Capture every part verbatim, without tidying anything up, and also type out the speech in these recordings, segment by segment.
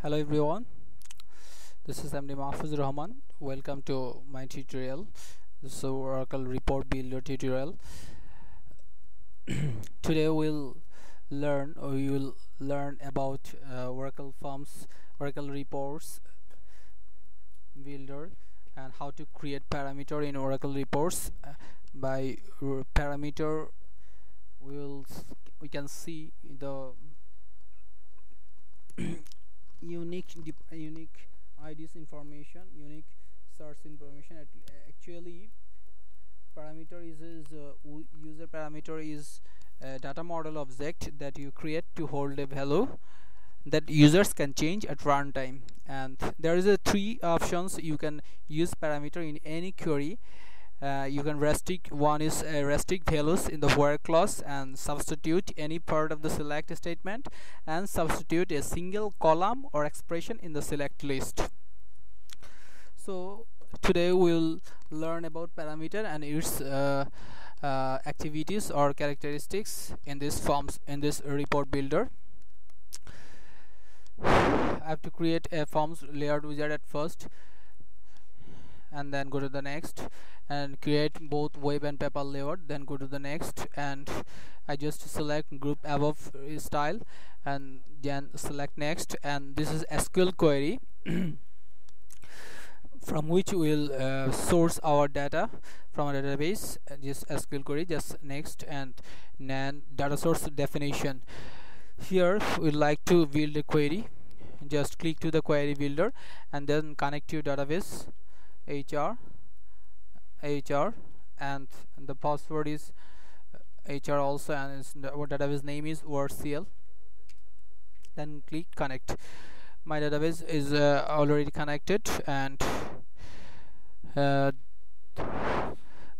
Hello everyone, this is Md. Mahfujur Rahman. Welcome to my tutorial. This is Oracle Report Builder tutorial. Today we'll learn or you will learn about uh, Oracle forms, Oracle Reports Builder, and how to create parameter in Oracle Reports. Uh, by parameter we will we can see the unique unique I Ds information, unique source information. Actually parameter is, is uh, user parameter is a data model object that you create to hold a value that users can change at runtime, and there is a three options you can use parameter in any query. Uh, you can restrict. One is uh, restrict values in the where clause and substitute any part of the select statement, and substitute a single column or expression in the select list. So today we'll learn about parameter and its uh, uh, activities or characteristics in this forms in this report builder. I have to create a forms layout wizard at first, and then go to the next and create both web and paper layout, then go to the next, and I just select group above style and then select next. And this is S Q L query from which we will uh, source our data from a database. This S Q L query, just next, and then data source definition. Here we'd like to build a query. Just click to the query builder and then connect to database H R H R, and the password is H R also, and its database name is O R C L. Then click connect. My database is uh, already connected, and uh,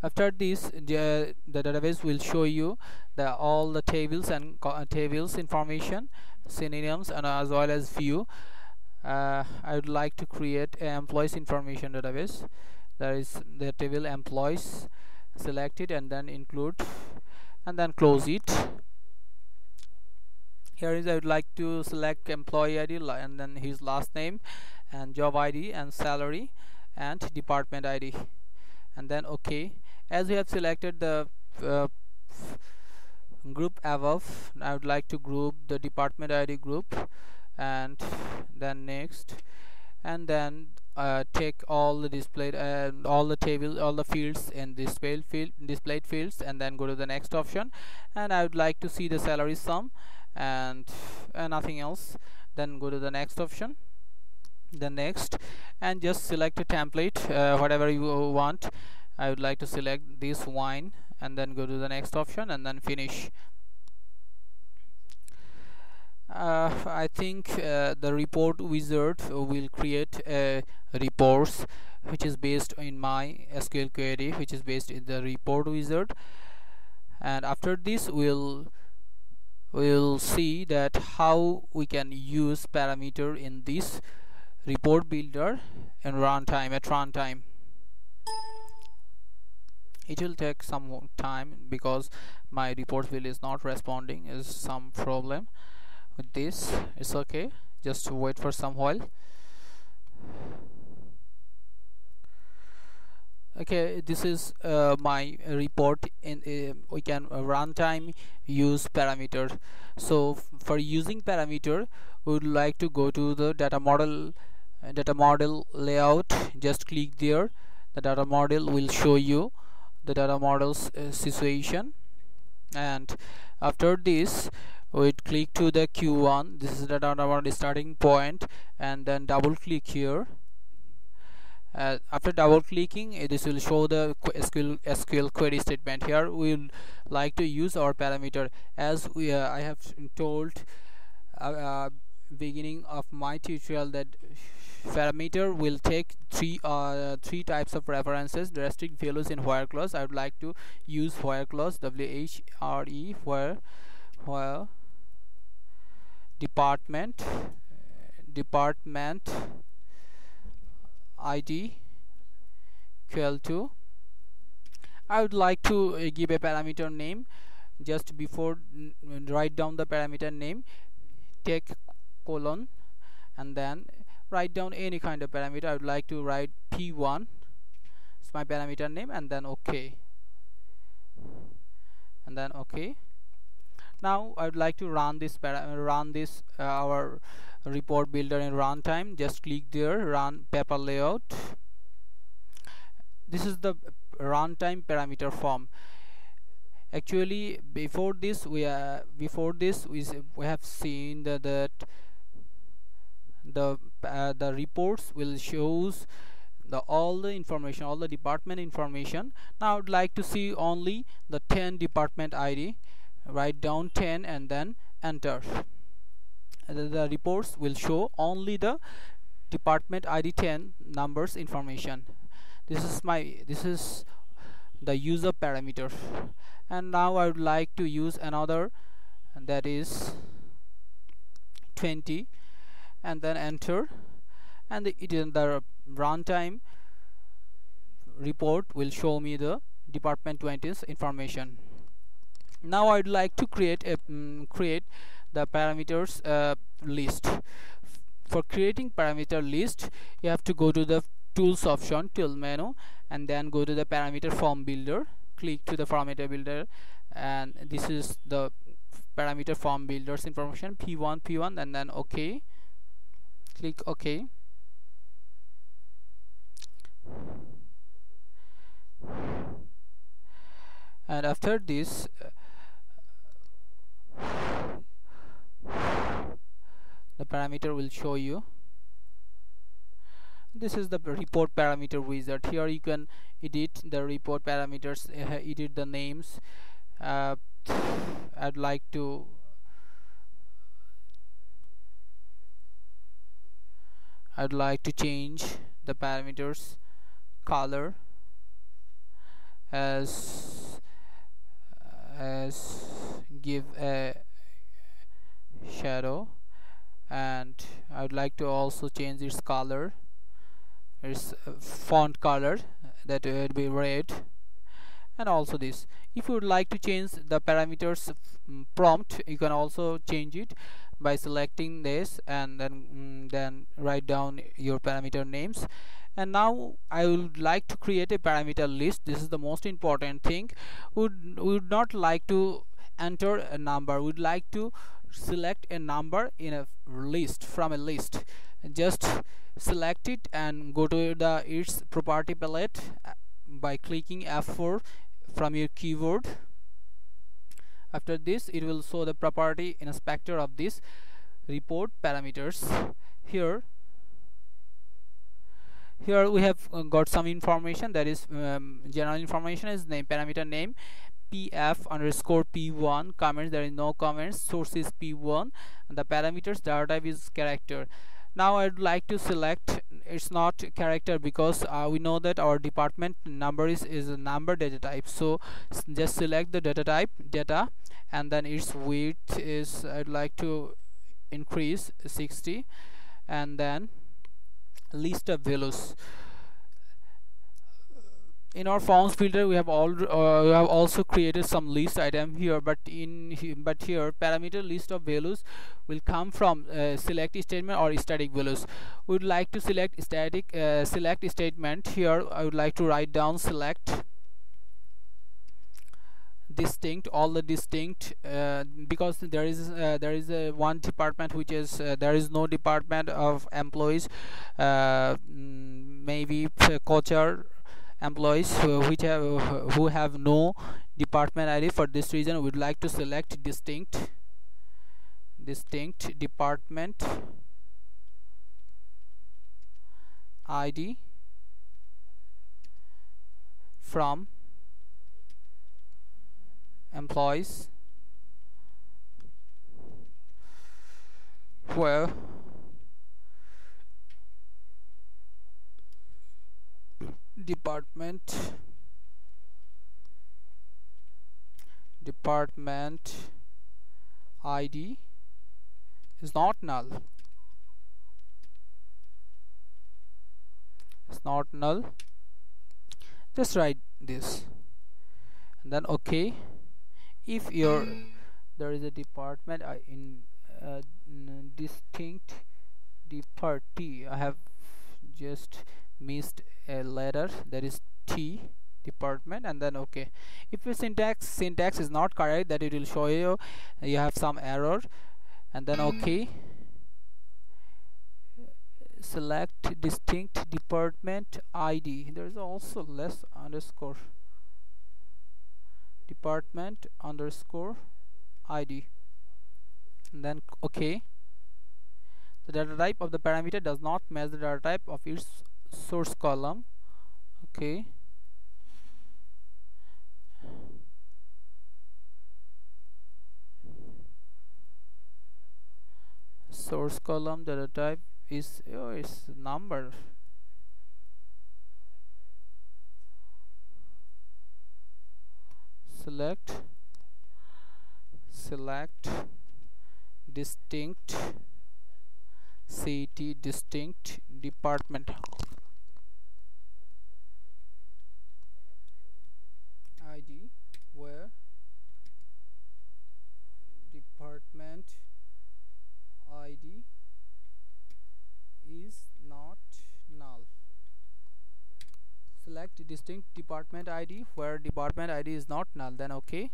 after this the, the database will show you the all the tables and co tables information, synonyms, and as well as view. Uh, I would like to create an employees information database. That is the table employees, select it and then include, and then close it. Here is I would like to select employee I D and then his last name and job I D and salary and department I D, and then OK. As we have selected the uh, group above, I would like to group the department I D group, and then next, and then uh, take all the displayed and all the table all the fields in displayed field displayed fields, and then go to the next option. And I would like to see the salary sum and uh, nothing else. Then go to the next option, then next, and just select a template, uh, whatever you want. I would like to select this wine, and then go to the next option, and then finish. Uh, I think uh, the report wizard will create a reports which is based in my S Q L query, which is based in the report wizard. And after this we'll we'll see that how we can use parameter in this report builder and runtime at runtime. It will take some time because my report build is not responding. Is some problem with this? It's okay, just wait for some while. Okay, this is uh, my report. In uh, we can uh, runtime use parameter. So for using parameter we would like to go to the data model uh, data model layout. Just click there. The data model will show you the data models uh, situation, and after this we click to the Q one. This is the data model starting point, and then double click here. Uh, after double clicking, uh, this will show the S Q L S Q L query statement. Here we will like to use our parameter. As we uh, I have told uh, uh, beginning of my tutorial that parameter will take three uh, three types of references. Restrict values in where clause. I would like to use where clause, W H R E, where where department department I D equal to. I would like to uh, give a parameter name. Just before, write down the parameter name, take colon, and then write down any kind of parameter. I would like to write P one, it's my parameter name, and then OK, and then OK. Now I would like to run this run this uh, our report builder in runtime. Just click there, run paper layout. This is the runtime parameter form. Actually, before this we uh, before this we, we have seen that, that the uh, the reports will shows the all the information, all the department information. Now I would like to see only the ten department I D. Write down ten and then enter. The, the reports will show only the department I D ten numbers information. This is my this is the user parameter. And now I would like to use another, that is twenty, and then enter, and the, it in the runtime report will show me the department twenty's information. Now I'd like to create a mm, create the parameters uh, list. F for creating parameter list, you have to go to the tools option, tool menu, and then go to the parameter form builder. Click to the parameter builder, and this is the parameter form builder's information, P one P one, and then OK. Click OK. And after this, uh, the parameter will show you. This is the report parameter wizard. Here you can edit the report parameters, uh, edit the names. uh, I'd like to I'd like to change the parameters color as as give a shadow, and I would like to also change its color, its uh, font color, that would be red. And also this, if you would like to change the parameters mm, prompt, you can also change it by selecting this, and then mm, then write down your parameter names. And now I would like to create a parameter list. This is the most important thing. Would would not like to enter a number, would like to select a number in a list, from a list. Just select it and go to the its property palette by clicking F four from your keyboard. After this, it will show the property inspector of this report parameters. Here here we have uh, got some information, that is um, general information is name, parameter name P F underscore P one, comments, there is no comments, source is P one, and the parameters data type is character. Now I'd like to select, it's not character, because uh, we know that our department number is, is a number data type. So just select the data type data, and then its width is, I'd like to increase sixty, and then list of values. In our forms builder, we have all uh, we have also created some list item here, but in but here parameter list of values will come from uh, select statement or static values. We would like to select static uh, select statement. Here I would like to write down select distinct, all the distinct, uh, because there is uh, there is a one department which is uh, there is no department of employees, uh, maybe culture employees uh, which have uh, who have no department I D. For this reason, we would like to select distinct distinct department I D from employees where department department I D is not null. It's not null. Just write this, and then OK. If your there is a department uh, in uh, distinct defer T. I have just missed a letter, that is T, department, and then okay. If your syntax syntax is not correct, that it will show you you have some error, and then okay. Select distinct department I D. There is also less underscore department underscore I D, and then okay. The data type of the parameter does not match the data type of its source column. Okay. Source column data type is oh, it's number. Select select distinct C T distinct department I D, where department I D is not null. Select distinct department I D where department I D is not null, then okay.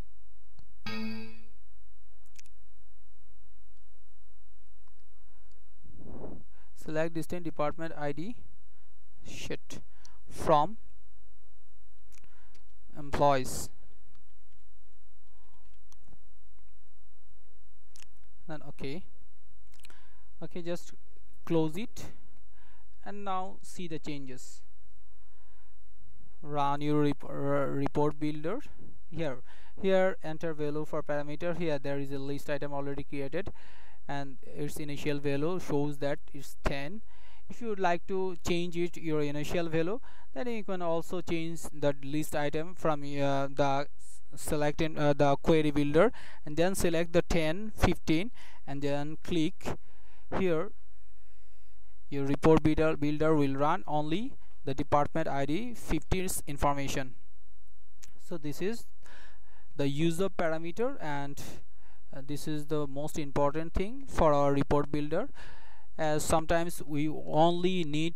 Select distinct department I D shit from employees, then okay. Okay, just close it, and now see the changes. Run your rep uh, report builder. Here, here enter value for parameter. Here there is a list item already created, and its initial value shows that it's ten. If you would like to change it your initial value, then you can also change the list item from uh, the select in, uh, the query builder, and then select the ten, fifteen, and then click here. Your report builder builder will run only the department I D fifteen's information. So this is the user parameter, and uh, this is the most important thing for our report builder, as sometimes we only need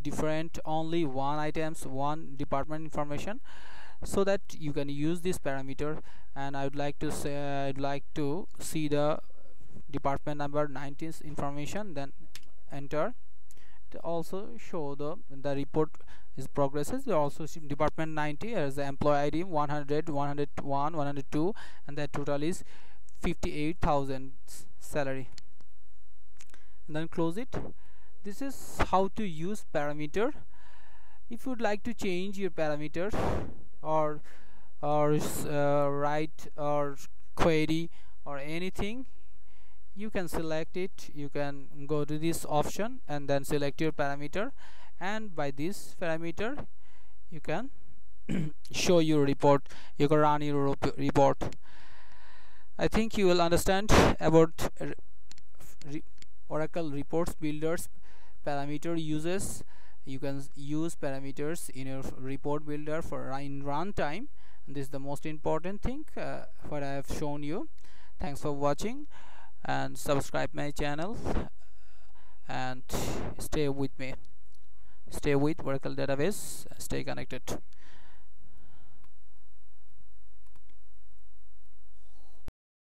different only one items one department information, so that you can use this parameter. And I would like to say I'd like to see the department number nineteen's information, then enter. To also show the the report is progresses, you also see department ninety as the employee I D one hundred, one hundred one, one hundred two, and the total is fifty-eight thousand salary, and then close it. This is how to use parameter. If you would like to change your parameter or or uh, write or query or anything, you can select it. You can go to this option and then select your parameter, and by this parameter you can show your report, you can run your report. I think you will understand about re Oracle Reports Builders parameter uses. You can use parameters in your report builder for in runtime. This is the most important thing uh, what I have shown you. Thanks for watching, and subscribe my channel, and stay with me, stay with Oracle Database, stay connected.